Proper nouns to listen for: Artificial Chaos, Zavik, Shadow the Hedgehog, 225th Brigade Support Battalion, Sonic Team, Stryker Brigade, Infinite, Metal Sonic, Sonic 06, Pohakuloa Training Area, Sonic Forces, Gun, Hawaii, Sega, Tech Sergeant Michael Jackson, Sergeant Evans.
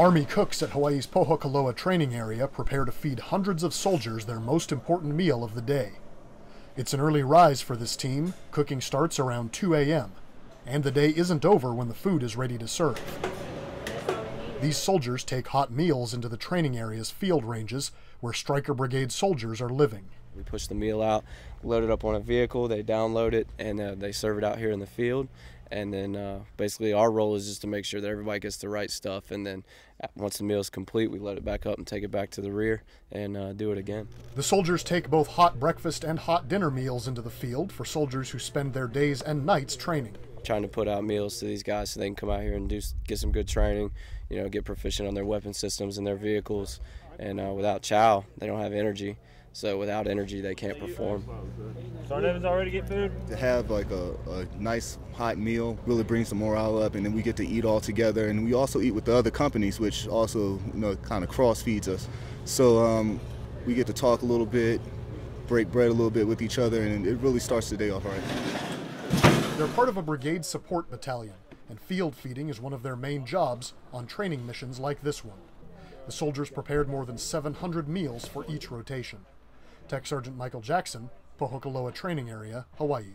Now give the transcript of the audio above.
Army cooks at Hawaii's Pohakuloa Training Area prepare to feed hundreds of soldiers their most important meal of the day. It's an early rise for this team. Cooking starts around 2 a.m., and the day isn't over when the food is ready to serve. These soldiers take hot meals into the training area's field ranges where Stryker Brigade soldiers are living. We push the meal out, load it up on a vehicle, they download it, and they serve it out here in the field. And then basically our role is just to make sure that everybody gets the right stuff, and then once the meal is complete, we load it back up and take it back to the rear and do it again. The soldiers take both hot breakfast and hot dinner meals into the field for soldiers who spend their days and nights training. Trying to put out meals to these guys so they can come out here and get some good training, you know, get proficient on their weapon systems and their vehicles. And without chow, they don't have energy. So without energy, they can't perform. Sergeant Evans already get food? To have like a nice hot meal really brings the morale up, and then we get to eat all together. And we also eat with the other companies, which also, you know, kind of cross feeds us. So we get to talk a little bit, break bread a little bit with each other, and it really starts the day off right. They're part of a brigade support battalion, and field feeding is one of their main jobs on training missions like this one. The soldiers prepared more than 700 meals for each rotation. Tech Sergeant Michael Jackson, Pohakuloa Training Area, Hawaii.